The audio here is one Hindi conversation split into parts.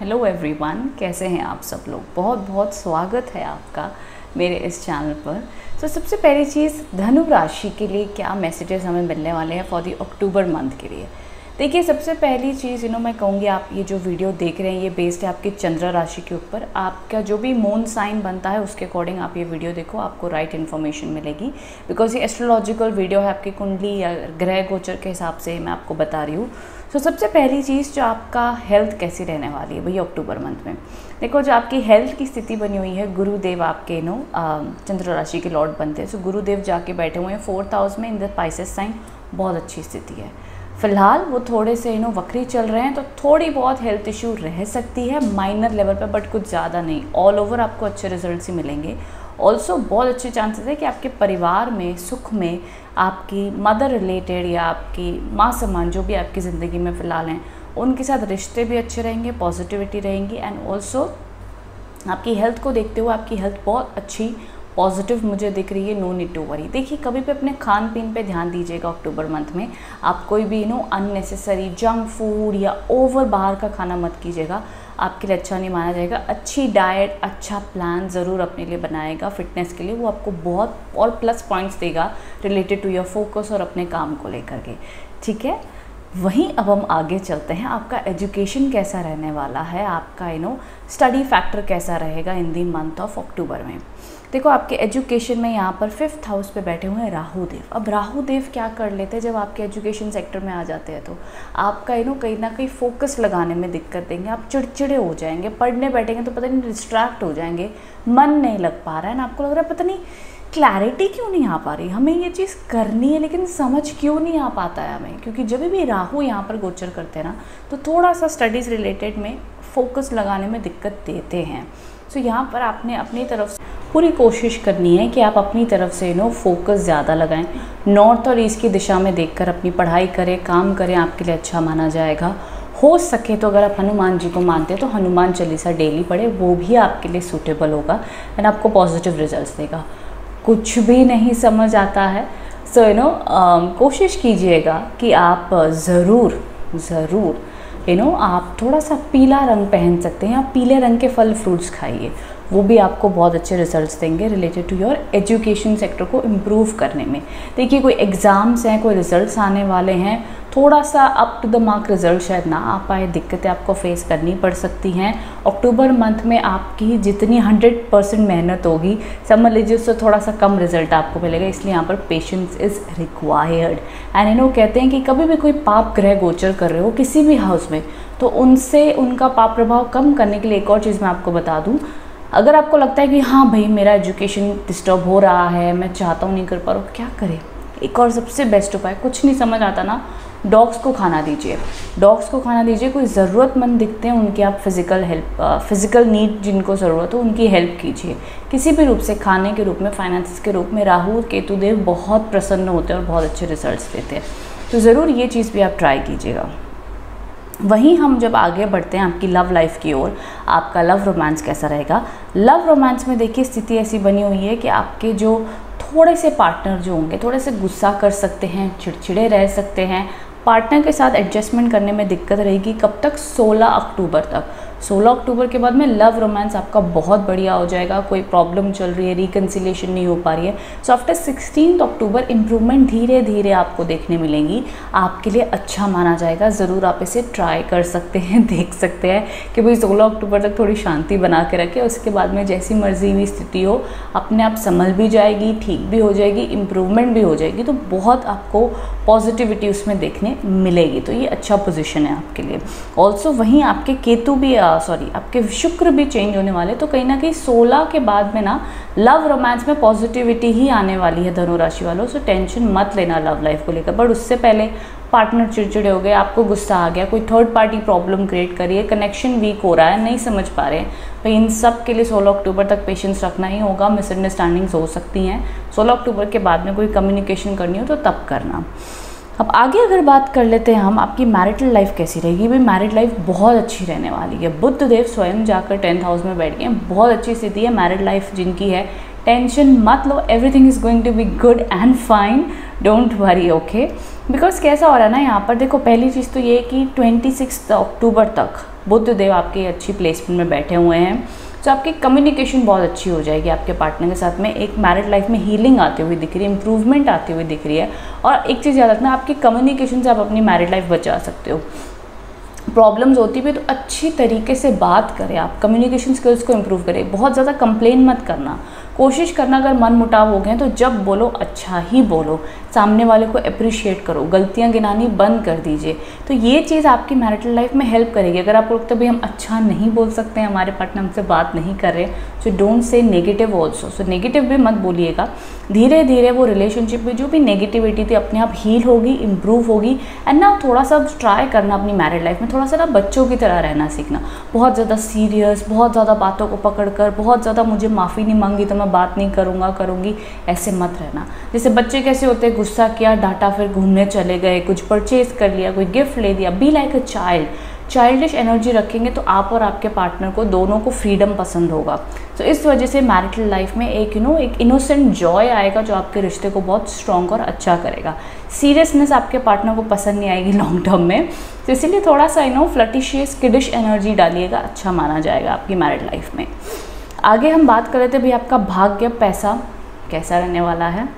हेलो एवरीवन, कैसे हैं आप सब लोग। बहुत बहुत स्वागत है आपका मेरे इस चैनल पर। तो सबसे पहली चीज़, धनु राशि के लिए क्या मैसेजेस हमें मिलने वाले हैं फॉर दी अक्टूबर मंथ के लिए। देखिए, सबसे पहली चीज़ मैं कहूँगी, आप ये जो वीडियो देख रहे हैं ये बेस्ड है आपकी चंद्र राशि के ऊपर। आपका जो भी मून साइन बनता है उसके अकॉर्डिंग आप ये वीडियो देखो, आपको राइट इन्फॉर्मेशन मिलेगी। बिकॉज ये एस्ट्रोलॉजिकल वीडियो है, आपकी कुंडली या ग्रह गोचर के हिसाब से मैं आपको बता रही हूँ। तो सबसे पहली चीज़, जो आपका हेल्थ कैसी रहने वाली है भैया अक्टूबर मंथ में। देखो, जो आपकी हेल्थ की स्थिति बनी हुई है, गुरुदेव आपके चंद्र राशि के लॉर्ड बनते हैं। सो गुरुदेव जाके बैठे हुए हैं 4th हाउस में इन द पाइसेस साइन। बहुत अच्छी स्थिति है फिलहाल। वो थोड़े से वक्री चल रहे हैं, तो थोड़ी बहुत हेल्थ इश्यू रह सकती है माइनर लेवल पर, बट कुछ ज़्यादा नहीं। ऑल ओवर आपको अच्छे रिजल्ट्स ही मिलेंगे। ऑल्सो बहुत अच्छे चांसेस है कि आपके परिवार में सुख में आपकी मदर रिलेटेड या आपकी माँ समान जो भी आपकी ज़िंदगी में फ़िलहाल हैं उनके साथ रिश्ते भी अच्छे रहेंगे, पॉजिटिविटी रहेंगी। एंड ऑल्सो आपकी हेल्थ को देखते हुए आपकी हेल्थ बहुत अच्छी पॉजिटिव मुझे दिख रही है, नो नीड टू वरी। देखिए, कभी भी अपने खान पीन पे ध्यान दीजिएगा अक्टूबर मंथ में। आप कोई भी अननेसेसरी जंक फूड या ओवर बाहर का खाना मत कीजिएगा, आपके लिए अच्छा नहीं माना जाएगा। अच्छी डाइट, अच्छा प्लान ज़रूर अपने लिए बनाएगा फिटनेस के लिए, वो आपको बहुत और प्लस पॉइंट्स देगा रिलेटेड टू योर फोकस और अपने काम को लेकर के। ठीक है, वहीं अब हम आगे चलते हैं। आपका एजुकेशन कैसा रहने वाला है, आपका स्टडी फैक्टर कैसा रहेगा इन दी मंथ ऑफ अक्टूबर में। देखो, आपके एजुकेशन में यहाँ पर 5th हाउस पे बैठे हुए हैं राहुदेव। अब राहुदेव क्या कर लेते हैं, जब आपके एजुकेशन सेक्टर में आ जाते हैं तो आपका कहीं ना कहीं फोकस लगाने में दिक्कत देंगे। आप चिड़चिड़े हो जाएंगे, पढ़ने बैठेंगे तो पता नहीं डिस्ट्रैक्ट हो जाएंगे, मन नहीं लग पा रहा है ना, आपको लग रहा है पता नहीं क्लैरिटी क्यों नहीं आ पा रही, हमें ये चीज़ करनी है लेकिन समझ क्यों नहीं आ पाता है हमें। क्योंकि जब भी राहु यहाँ पर गोचर करते हैं ना, तो थोड़ा सा स्टडीज़ रिलेटेड में फोकस लगाने में दिक्कत देते हैं। सो यहाँ पर आपने अपनी तरफ से पूरी कोशिश करनी है कि आप अपनी तरफ से फोकस ज़्यादा लगाएं। नॉर्थ और ईस्ट की दिशा में देखकर अपनी पढ़ाई करें, काम करें, आपके लिए अच्छा माना जाएगा। हो सके तो अगर आप हनुमान जी को मानते हैं तो हनुमान चालीसा डेली पढ़े, वो भी आपके लिए सूटेबल होगा एंड आपको पॉजिटिव रिजल्ट देगा। कुछ भी नहीं समझ आता है सो कोशिश कीजिएगा कि आप ज़रूर आप थोड़ा सा पीला रंग पहन सकते हैं, आप पीले रंग के फल फ्रूट्स खाइए, वो भी आपको बहुत अच्छे रिजल्ट्स देंगे related to your education sector को इम्प्रूव करने में। देखिए, कोई एग्ज़ाम्स हैं, कोई रिजल्ट्स आने वाले हैं, थोड़ा सा up to the mark result शायद ना आ पाए, दिक्कतें आपको फेस करनी पड़ सकती हैं। अक्टूबर मंथ में आपकी जितनी 100% मेहनत होगी समझ लीजिए, उससे थोड़ा सा कम रिजल्ट आपको मिलेगा। इसलिए यहाँ पर पेशेंस इज़ रिक्वायर्ड। एंड कहते हैं कि कभी भी कोई पाप ग्रह गोचर कर रहे हो किसी भी हाउस में, तो उनसे उनका पाप प्रभाव कम करने के लिए एक और चीज़ मैं आपको बता दूँ। अगर आपको लगता है कि हाँ भाई मेरा एजुकेशन डिस्टर्ब हो रहा है, मैं चाहता हूँ नहीं कर पा रहा हूँ, क्या करें। एक और सबसे बेस्ट उपाय, कुछ नहीं समझ आता ना, डॉग्स को खाना दीजिए। डॉग्स को खाना दीजिए, कोई ज़रूरतमंद दिखते हैं उनकी आप फिज़िकल नीड जिनको ज़रूरत हो उनकी हेल्प कीजिए किसी भी रूप से, खाने के रूप में, फाइनेंस के रूप में। राहु केतु देव बहुत प्रसन्न होते हैं और बहुत अच्छे रिजल्ट्स देते हैं, तो ज़रूर ये चीज़ भी आप ट्राई कीजिएगा। वहीं हम जब आगे बढ़ते हैं आपकी लव लाइफ की ओर, आपका लव रोमांस कैसा रहेगा। लव रोमांस में देखिए, स्थिति ऐसी बनी हुई है कि आपके जो थोड़े से पार्टनर जो होंगे थोड़े से गुस्सा कर सकते हैं, चिड़चिड़े रह सकते हैं, पार्टनर के साथ एडजस्टमेंट करने में दिक्कत रहेगी। कब तक, 16 अक्टूबर तक। 16 अक्टूबर के बाद में लव रोमांस आपका बहुत बढ़िया हो जाएगा। कोई प्रॉब्लम चल रही है, रिकन्सिलेशन नहीं हो पा रही है, सो आफ्टर 16 अक्टूबर इम्प्रूवमेंट धीरे धीरे आपको देखने मिलेंगी, आपके लिए अच्छा माना जाएगा। ज़रूर आप इसे ट्राई कर सकते हैं, देख सकते हैं कि भाई 16 अक्टूबर तक थोड़ी शांति बना के रखें, उसके बाद में जैसी मर्जी भी स्थिति हो अपने आप संभल भी जाएगी, ठीक भी हो जाएगी, इम्प्रूवमेंट भी हो जाएगी। तो बहुत आपको पॉजिटिविटी उसमें देखने मिलेगी, तो ये अच्छा पोजिशन है आपके लिए। ऑल्सो वहीं आपके आपके शुक्र भी चेंज होने वाले, तो कहीं ना कहीं 16 के बाद में ना लव रोमांस में पॉजिटिविटी ही आने वाली है धनु राशि वालों। सो टेंशन मत लेना लव लाइफ को लेकर, बट उससे पहले पार्टनर चिड़चिड़े हो गए, आपको गुस्सा आ गया, कोई थर्ड पार्टी प्रॉब्लम क्रिएट कर रही है, कनेक्शन वीक हो रहा है, नहीं समझ पा रहे हैं, तो इन सब के लिए 16 अक्टूबर तक पेशेंस रखना ही होगा। मिसअंडरस्टैंडिंग्स हो सकती हैं। 16 अक्टूबर के बाद में कोई कम्युनिकेशन करनी हो तो तब करना। अब आगे अगर बात कर लेते हैं हम, आपकी मैरिटल लाइफ कैसी रहेगी भाई। मैरिड लाइफ बहुत अच्छी रहने वाली है। बुध देव स्वयं जाकर 10th हाउस में बैठ गए, बहुत अच्छी स्थिति है मैरिड लाइफ जिनकी है। टेंशन मत लो, everything is going to be good and fine, don't worry, okay. Because कैसा हो रहा है ना यहाँ पर, देखो पहली चीज़ तो ये कि 26 अक्टूबर तक बुध देव आपके अच्छी प्लेसमेंट में बैठे हुए हैं, तो आपकी कम्युनिकेशन बहुत अच्छी हो जाएगी आपके पार्टनर के साथ में। एक मैरिड लाइफ में हीलिंग आती हुई दिख रही है, इंप्रूवमेंट आती हुई दिख रही है। और एक चीज़ याद रखना, आपकी कम्युनिकेशन से आप अपनी मैरिड लाइफ बचा सकते हो। प्रॉब्लम्स होती भी तो अच्छी तरीके से बात करें आप, कम्युनिकेशन स्किल्स को इम्प्रूव करें। बहुत ज़्यादा कंप्लेन मत करना, कोशिश करना अगर मन मुटाव हो गए तो जब बोलो अच्छा ही बोलो, सामने वाले को अप्रिशिएट करो, गलतियां गिनानी बंद कर दीजिए। तो ये चीज़ आपकी मैरिटल लाइफ में हेल्प करेगी। अगर आपको लगता है भाई हम अच्छा नहीं बोल सकते हैं, हमारे पार्टनर हमसे बात नहीं कर रहे, so don't say negative also, so negative भी मत बोलिएगा। धीरे धीरे वो रिलेशनशिप में जो भी नेगेटिविटी थी अपने आप हील होगी, इम्प्रूव होगी। एंड ना थोड़ा सा ट्राई करना अपनी मैरिड लाइफ में, थोड़ा सा ना बच्चों की तरह रहना सीखना। बहुत ज़्यादा सीरियस, बहुत ज़्यादा बातों को पकड़ कर, बहुत ज़्यादा मुझे माफ़ी नहीं मांगी तो मैं बात नहीं करूँगी, ऐसे मत रहना। जैसे बच्चे कैसे होते हैं, गुस्सा किया, डांटा, फिर घूमने चले गए, कुछ परचेज कर लिया, कोई गिफ्ट ले दिया। Be like a child, childish energy रखेंगे तो आप और आपके पार्टनर को दोनों को फ्रीडम पसंद होगा। तो इस वजह से मैरिटल लाइफ में एक एक इनोसेंट जॉय आएगा जो आपके रिश्ते को बहुत स्ट्रॉन्ग और अच्छा करेगा। सीरियसनेस आपके पार्टनर को पसंद नहीं आएगी लॉन्ग टर्म में, तो इसीलिए थोड़ा सा फ्लर्टिशियस किडिश एनर्जी डालिएगा, अच्छा माना जाएगा आपकी मैरिड लाइफ में। आगे हम बात कर रहे थे भी आपका भाग्य पैसा कैसा रहने वाला है।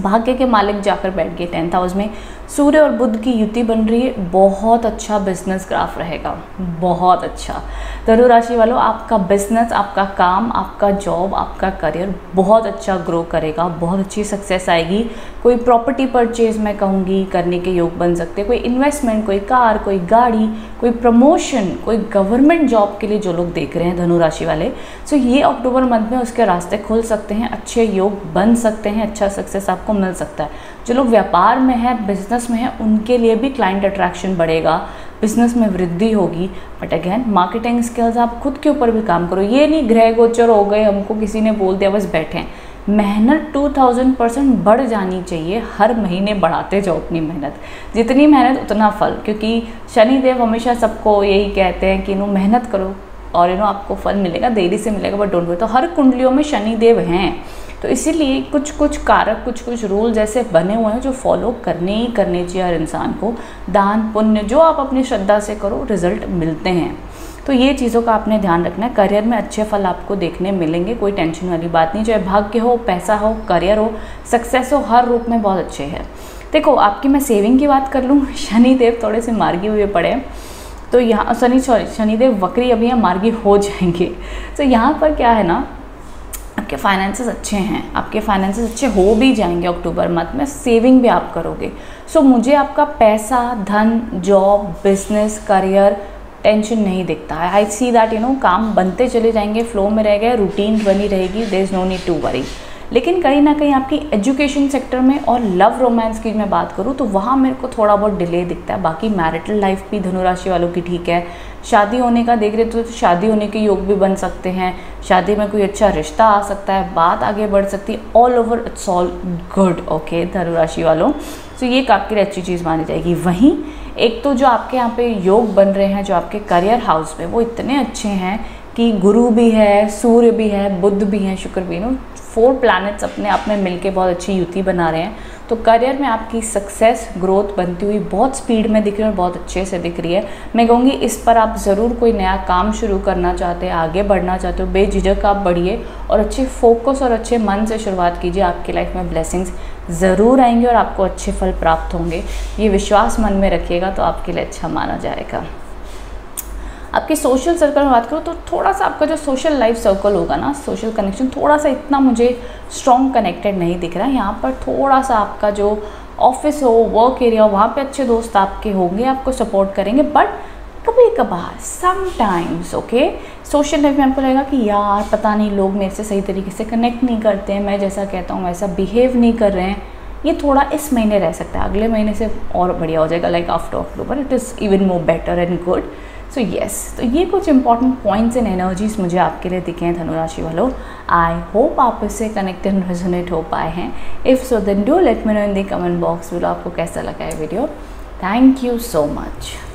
भाग्य के मालिक जाकर बैठ गए 10th हाउस में, सूर्य और बुध की युति बन रही है। बहुत अच्छा बिजनेस ग्राफ रहेगा, बहुत अच्छा। धनु राशि वालों, आपका बिजनेस, आपका काम, आपका जॉब, आपका करियर बहुत अच्छा ग्रो करेगा, बहुत अच्छी सक्सेस आएगी। कोई प्रॉपर्टी परचेज मैं कहूँगी करने के योग बन सकते हैं, कोई इन्वेस्टमेंट, कोई कार, कोई गाड़ी, कोई प्रमोशन, कोई गवर्नमेंट जॉब के लिए जो लोग देख रहे हैं धनु राशि वाले, सो ये अक्टूबर मंथ में उसके रास्ते खुल सकते हैं, अच्छे योग बन सकते हैं, अच्छा सक्सेस आपको मिल सकता है। जो लोग व्यापार में है, बिजनेस में है, उनके लिए भी क्लाइंट अट्रैक्शन बढ़ेगा, बिजनेस में वृद्धि होगी। बट अगेन मार्केटिंग स्किल्स, आप खुद के ऊपर भी काम करो। ये नहीं ग्रह गोचर हो गए, हमको किसी ने बोल दिया बस बैठे हैं। मेहनत 2000% बढ़ जानी चाहिए, हर महीने बढ़ाते जाओ अपनी मेहनत, जितनी मेहनत उतना फल, क्योंकि शनिदेव हमेशा सबको यही कहते हैं कि मेहनत करो और आपको फल मिलेगा, देरी से मिलेगा बट डोंट वरी। तो हर कुंडलियों में शनिदेव हैं, तो इसीलिए कुछ कुछ कारक, कुछ कुछ रूल जैसे बने हुए हैं जो फॉलो करने ही करने चाहिए हर इंसान को। दान पुण्य जो आप अपनी श्रद्धा से करो, रिजल्ट मिलते हैं। तो ये चीज़ों का आपने ध्यान रखना है। करियर में अच्छे फल आपको देखने मिलेंगे, कोई टेंशन वाली बात नहीं। चाहे भाग्य हो, पैसा हो, करियर हो, सक्सेस हो, हर रूप में बहुत अच्छे हैं। देखो आपकी मैं सेविंग की बात कर लूँ, शनिदेव थोड़े से मार्गी हुए पड़े हैं, तो यहाँ शनिदेव वक्री अभी यहाँ मार्गी हो जाएंगे। तो यहाँ पर क्या है ना, आपके फाइनेंसेस अच्छे हैं, आपके फाइनेंसेस अच्छे हो भी जाएंगे अक्टूबर मंथ में, सेविंग भी आप करोगे। सो मुझे आपका पैसा, धन, जॉब, बिजनेस, करियर, टेंशन नहीं दिखता है। आई सी दैट काम बनते चले जाएंगे, फ्लो में रह गए, रूटीन बनी रहेगी, there is no need to worry. लेकिन कहीं ना कहीं आपकी एजुकेशन सेक्टर में और लव रोमांस की मैं बात करूँ तो वहाँ मेरे को थोड़ा बहुत डिले दिखता है। बाकी मैरिटल लाइफ भी धनु राशि वालों की ठीक है। शादी होने का देख रहे तो शादी होने के योग भी बन सकते हैं, शादी में कोई अच्छा रिश्ता आ सकता है, बात आगे बढ़ सकती है। All over it's all good, okay धनु राशि वालों। तो ये काफ़ी अच्छी चीज़ मानी जाएगी। वहीं एक तो जो आपके यहाँ पे योग बन रहे हैं जो आपके करियर हाउस में, वो इतने अच्छे हैं कि गुरु भी है, सूर्य भी है, बुध भी हैं, शुक्र भी, 4 प्लैनेट्स अपने आप में मिलके बहुत अच्छी युति बना रहे हैं। तो करियर में आपकी सक्सेस, ग्रोथ बनती हुई बहुत स्पीड में दिख रही है और बहुत अच्छे से दिख रही है। मैं कहूँगी इस पर आप ज़रूर कोई नया काम शुरू करना चाहते हैं, आगे बढ़ना चाहते हो, बेझिझक आप बढ़िए और अच्छे फोकस और अच्छे मन से शुरुआत कीजिए। आपकी लाइफ में ब्लेसिंग्स ज़रूर आएंगे और आपको अच्छे फल प्राप्त होंगे, ये विश्वास मन में रखिएगा तो आपके लिए अच्छा माना जाएगा। आपके सोशल सर्कल में बात करो तो थोड़ा सा आपका जो सोशल लाइफ सर्कल होगा ना, सोशल कनेक्शन थोड़ा सा इतना मुझे स्ट्रॉन्ग कनेक्टेड नहीं दिख रहा है। यहाँ पर थोड़ा सा आपका जो ऑफिस हो, वर्क एरिया हो, वहाँ पे अच्छे दोस्त आपके होंगे, आपको सपोर्ट करेंगे। बट कभी कभार समटाइम्स ओके सोशल लाइफ में आपको लगेगा कि यार पता नहीं लोग मेरे से सही तरीके से कनेक्ट नहीं करते हैं, मैं जैसा कहता हूँ वैसा बिहेव नहीं कर रहे हैं। ये थोड़ा इस महीने रह सकता है, अगले महीने से और बढ़िया हो जाएगा। Like after October it is even more better and good. So yes, तो ये कुछ इंपॉर्टेंट पॉइंट्स एंड एनर्जीज मुझे आपके लिए दिखे हैं धनु राशि वालों। आई होप आप इससे कनेक्ट एंड रेजोनेट हो पाए हैं। If so then do let me know in the comment box. बोलो आपको कैसा लगा है video. Thank you so much.